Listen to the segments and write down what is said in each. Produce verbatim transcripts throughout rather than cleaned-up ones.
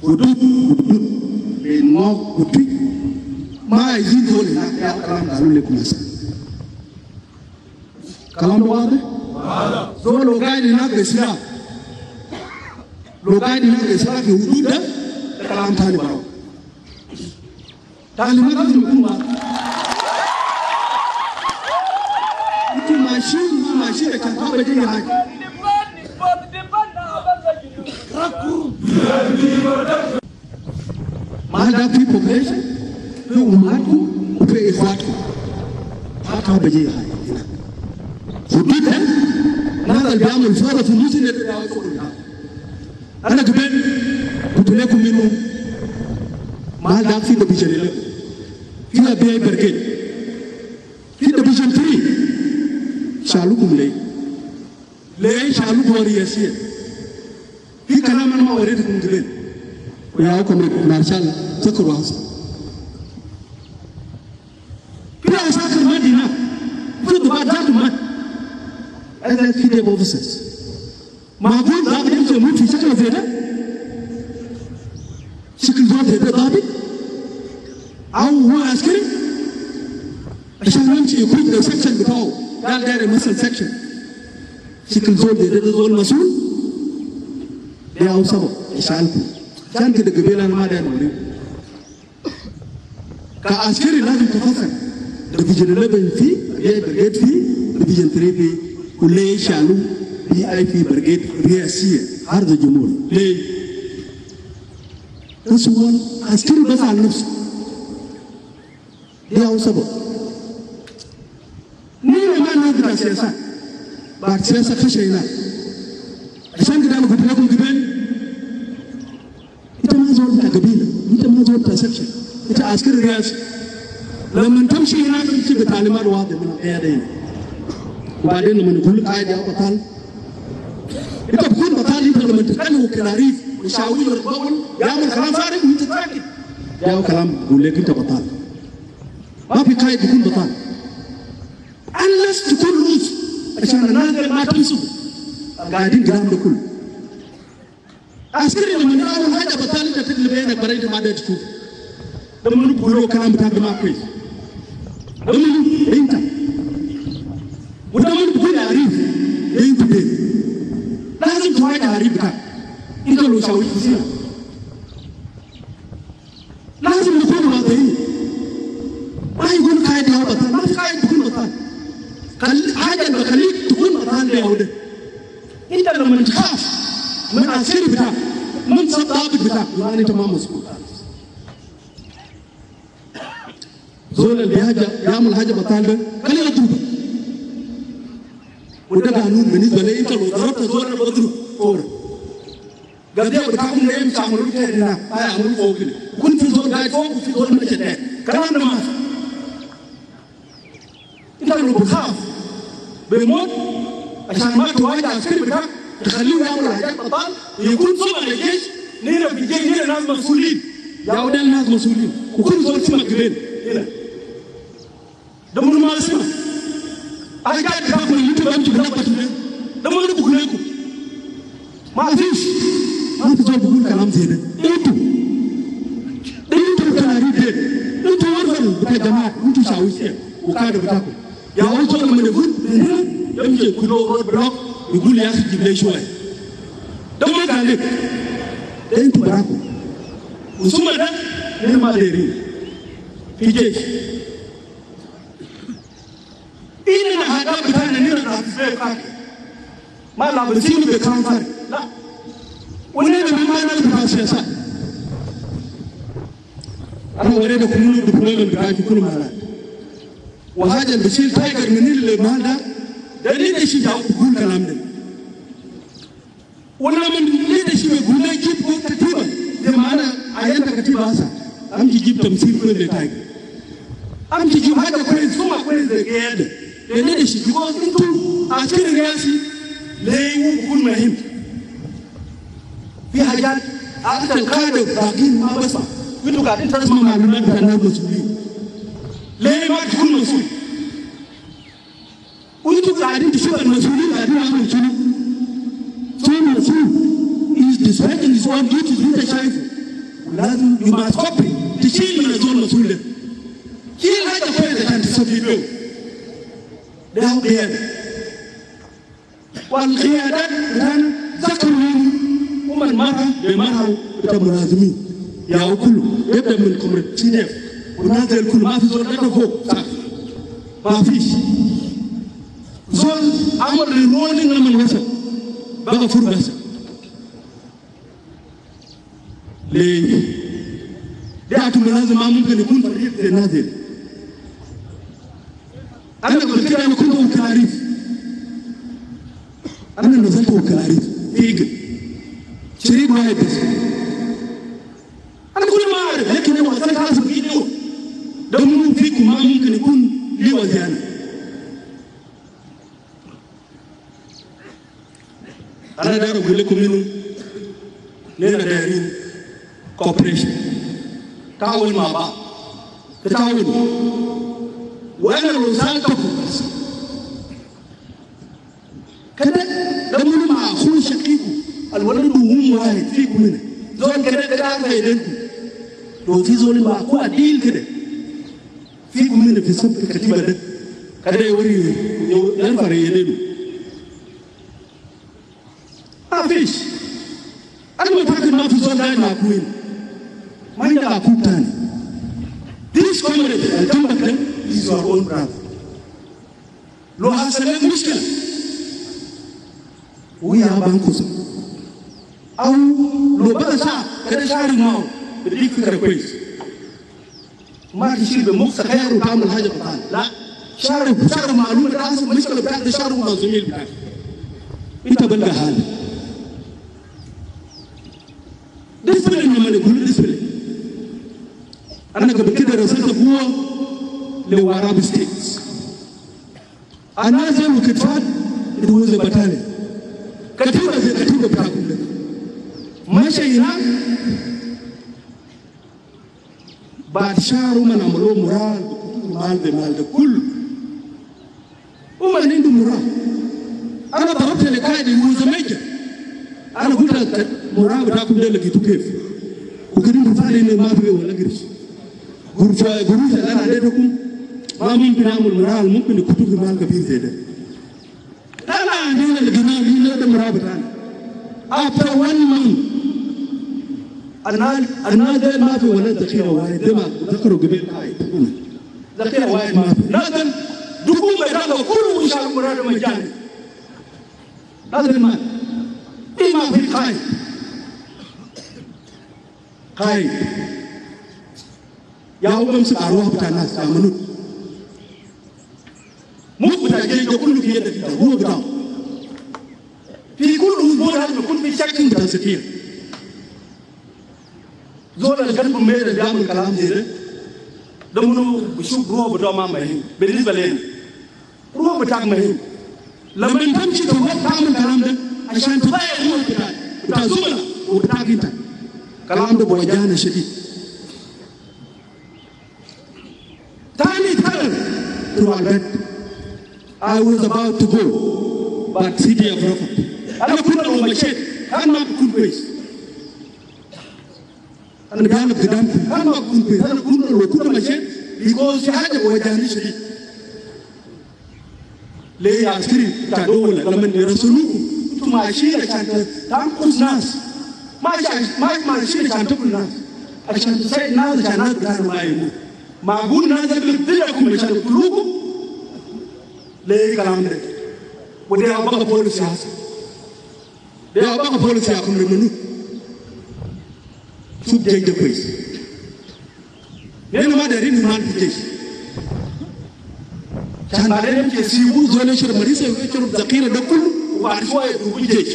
kudu kudu le mo kudu ma izizo le na ya kalam na le kumasa kalam do wade so lo gaidi na besira lo gaidi na besira ke hududa kalam tani baro talima kudu kuma itu machine machine ke tabe de ya Mada people pleasure, no matter who pays what. That's how they are. So people, now that they are in favor of losing their power, and that people, who do not come in, Mada feel the vision. Feel the being broken. Feel the vision three. Shalu kumle, le shalu warriors. He cannot man ma already concluded. We are coming Marshal Sakurwas. People are saying that now, you do not do much. As I see the officers, my boy, that is the move. He said, "What is it? She can do it, baby. I will ask her. I shall want you to quit the section before that. There is a muscle section. She can do it. That is all muscle." They are also example. Change the government made only. Ka askeri na to fasan. The vision eleven fee, the brigade fee, the vision three fee, ulay shalu, B I P brigade reassier, har the jumur. Lay. This one askeri basa nafs. They are also. Ni ma na da siyasa. Ba siyasa kashaina. Ashan da mu gudu ku gibe ita ma zuwa ta gabila ita ma zuwa ta section ita askar riyas lamman tamshi ina ci da talimar wa da mun daya dai ba dai mun kullu qaida wa tal ita kun ba tali da mun tanu kirari mushawir babul ya mun kalam farid mun taki ya kalam gulle kin ta batal ma fi qaid kun batal unless to kun rules ashan na da ma tamsu gadin gram da kullu askari mun dawo haja batali da tilbe ne bare da madad tu da mun bulo kalam ta da makoi da mun inta wata mun bulo arif dai bude da zan tuwa da arif ka ita lo shawi kusiya lazim mu ko ma dai ai gun kai da batali ma kai gun batali kal haja da khalik tukun batali da yaude ita da mun khaf من أسير بتاع من صداق بتاع ما أنت ما مسؤول زول البيهجة يعمل حاجة بطالة قال يا دوب وده قانون بالنسبة لي أنت لو ضربت زول أنا بضرب فورا قال يا بتاعهم ليه مش عملوا لك هنا ما يعملوا فوق كده كنت في زول قاعد فوق وفي زول ماشي تحت كلام ده ما أنت لو بتخاف بيموت عشان ما تواجه العسكري بتاعك تخليه يعمل حاجات بطال يكون صبع للجيش نينا في الجيش نينا ناس مسؤولين يا ودان ناس مسؤولين وكل زول سمك بين هنا ده من ما اسمع انا قاعد بخاف من اليوتيوب امشي بخبط منين ده ما انا بقول لكم ما فيش ما في زول بيقول كلام زي ده انتوا انتوا بتعرفوا ده انتوا ورثه بتاع جماعه انتوا شاويشين وكاده بتاعكم يا ولد لما نقول يمشي كله بروك يقول يا أخي جبلي شوي ده ما قالك ده أنتوا براكم وثم ده نحن ما دارين في جيش إننا هذا بتاعنا نحن نحفظه فاكر ما لابسين بكلام فارغ لا ونحن بما نحن بسياسة أنا أريد كلنا دخولنا بقاعد كل مهلا وهذا البشير تايجر من اللي مهلا دليل إيش جاوب بقول كلامنا ولا من دليل إيش بقول لا يجيب كتيبة زمانا عيالنا كتيبة هسا أم تجيب تمثيل كل دقيقة أم تجيب هذا كل زوما كل دقيقة دليل إيش جوا أنتم عشان الرئاسي ليه بقول مهم في حاجات أكثر كادو باقين ما بس أنتوا قاعدين تسمعوا معلومات كنا مسؤولين ليه ما تكون مسؤول ويجب علينا تشوف المسؤولين علينا عمل شنو؟ شنو المسؤول؟ is displaying his own duties. أنت شايفه Lazim, you must copy. The children is all Muslim. He had the president to subdue. Down there. والقيادات كان ذكرهم ومن مره بمره بتمرازمي يا كله يبدأ من كمرتينيف ونازل كله ما في زول كده فوق ما فيش زول عمل رينولين لما نفسه بقى فور نفسه ليه ده كمرازم ما ممكن يكون فريق نازل أنا قلت كده أنا كنت مكاريف أنا نزلت وكاريف إيجل شريك واحد بس أنا كل ما أعرف لكن لو أسألك على سبيل اليوم دمروا فيكم ما ممكن يكون لي وزيانة أنا داير أقول لكم إنه لنا دايرين كوبريشن تعاون مع بعض تتعاون وأنا لو سألتكم بس كده لما مع أخوه شقيقه الولد وهم واحد فيكم هنا زول كده كده عارفه يدينكم لو في زول مع أخوه عديل كده فيكم هنا في صف الكتيبة ده كده يوري ينفر يدينه ما فيش أنا متأكد ما في زول تاني مع أخوه هنا ما عندها أخوه تاني This community اللي جنبك ده is your own brother لو حصل لك مشكلة ويا بانكوس أو لو بدأ شاف كده شعر معه بديك فكرة كويس ما تشيل بمخ خير وتعمل حاجة بطال لا شعر شعر معلومة لازم مشكلة بعد شعر مع زميل بتاعك أنت بلغ حالك ديسبلين لما نقول ديسبلين أنا قبل كده رسلت قوة لواراب ستيتس أنا زي وكتفان دوزة بطالة كتيبة زي كتيبة بتاعكم ده ماشي هناك بعد شهر هم عملوه مرال مال بمال ده كله هم اللي عندهم مرال انا ضربت لقائد يوزا ميجر انا قلت لك المرال بتاعكم ده لقيته كيف وكده انتوا فاهمين ما في ولا قرش قروش قروش اللي انا اديتكم ما ممكن اعمل مرال ممكن يكتبوا في مال كبير زي ده After one month, another mafia will not take away the mafia. The Kuru Gibel died. The Kuru Gibel died. Nothing. Dukum is not a Kuru Shah Murad Majani. Nothing man. The mafia died. Died. Yahweh is arwah betanas amanut. Mukut ajaib jokul dia dah buat dah. في كل أسبوع هذا يكون في شك تنسيقية. زول القلب ميل بيعمل كلام زي ده. ده منو بشوف روح بتاعه ما مهم بالنسبة لنا. روح بتاعك مهم. لما تمشي تروح تعمل كلام ده عشان تغير روح بتاعك بتاع زملاء وبتاعك أنت. كلام ده بوجعنا شديد. تاني تاني تروح البيت. I was about to go but see the prophet. أنا كنت أقول لك شيء أنا ما بكون كويس أنا جالب قدامكم أنا ما بكون كويس أنا كنت أقول لك كل ما شيء يقول في حاجة وجهني شديد ليه عسكري بتاع دولة لما يرسلوكم أنتم عايشين عشان تنقذوا الناس ما ما عايشين عشان تبنوا الناس عشان تساعد الناس عشان الناس كانوا ما يموت معقول الناس بتضيعكم عشان تقتلوكم ليه كلام ده ودي أبغى أقول السياسة يا أبغى بوليس يا أخوي منو؟ شوف جيد كويس. لأنه ما دارين مال في الجيش. كان بعدين يسيبوا زول يشرب مريسة ويشرب ذخيرة ده كله وبعد شوية يروحوا الجيش.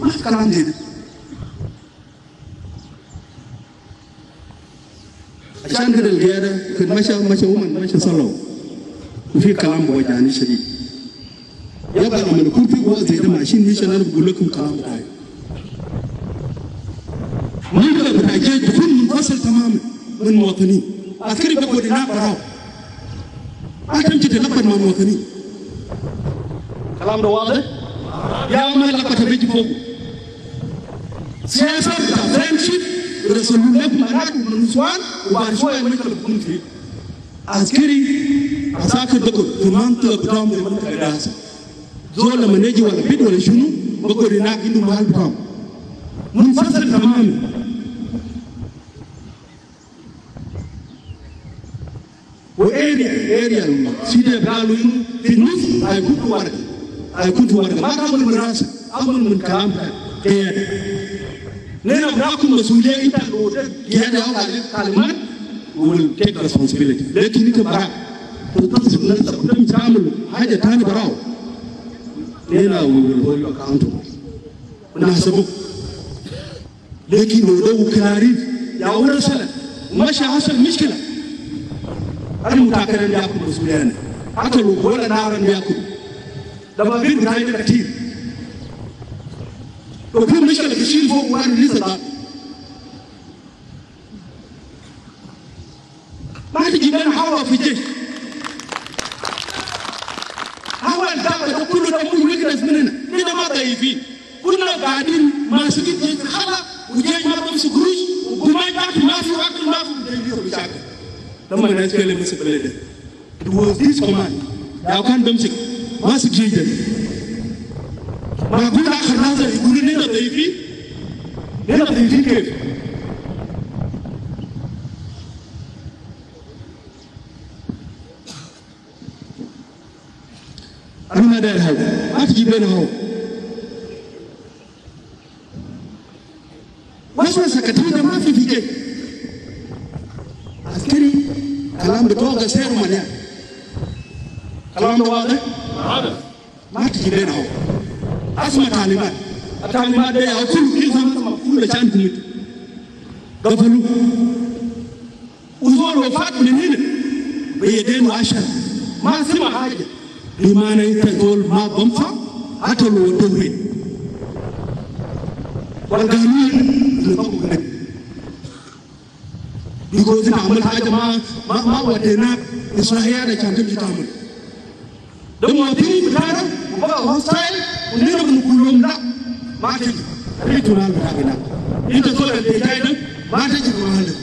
ما في كلام زي ده. عشان كده القيادة كان مشى مشى ومن مشى صلوا. وفي كلام بوجعني شديد. يبقى لما نكون في قوة زي ده ماشيين هيش أنا بقول لكم كلام بتاعي. ميديا بتاع الجيش بيكون منفصل تماما من المواطنين. عسكري بيقعد هناك براو. ما تمشي تتلفت مع المواطنين. كلام ده واضح؟ يا ما اللقطة بيجي فوقه. سياسة بتاع فريندشيب ولسلولك مناك من نسوان وبارشوا يملك البقون فيه عسكري عساك الدكتور تمانت بدام من كداس زول لما نجي ولا بيد ولا شنو بقول هناك إنه مال بدام منفصل تماما. وأريا أريا سيدي قالوا إنه في النص هيكون ورد هيكون ورد ما قبل من راسه قبل من كلام كيان. لأننا نراكم مسؤولية إنت الوجود جهادها والكلمات والكيك responsibility لكن إنت براء تتصف نفسك قدام تعمل حاجة تاني براء لأننا نقول لك أنتم ونحسبك لكن لو كناريف يا أول سنة وماشي حصل مشكلة أنا متأكد أن يأكل مسؤولية حتى لو ولا نارا يأكل لما بين غاية كتير وفي مشكلة تشيل فوق واحد لسه ما حد يجيب لنا حوا في الجيش حوا الدعوة كله ده كله ويكنس مننا نحن ما ضعيفين كلنا قاعدين ماسكين جيش الحلقة وجيش ما بمسك قروش وكمان تاكل ما في أكل ما في مديرين بشاكل لما الناس قالوا مسك بلده دوزيس كمان لو كان بمسك ماسك جيدا ما أقول آخر لحظة يقولوا لنا ضيفين لنا ضيفين كيف؟ أنا ما داير هذا ما تجيب لنا هو وسوسة كثيرة ما في في كيف عسكري كلام بتوقع سعره مليان كلام واضح؟ واضح ما تجيب لنا هو أسمع تعليمات، التعليمات دي أقول كل زمان مقفول لشان كميت، قفلوا، وزور وفاة من هنا بيدين وعشرة، ما سمع حاجة، بمعنى أنت تقول ما بنفع، حتى لو ودوين، والقانون اللي طبقوا هناك، بيقول تعمل حاجة ما ما ما وديناك إسرائيل عشان تمشي تعمل، ده ما فيه بتعرف وبقى هوستايل. ونحن نقول لهم لا ما تجي ريتوا لنا بالحق لا انت تقول الحكايه ما تجي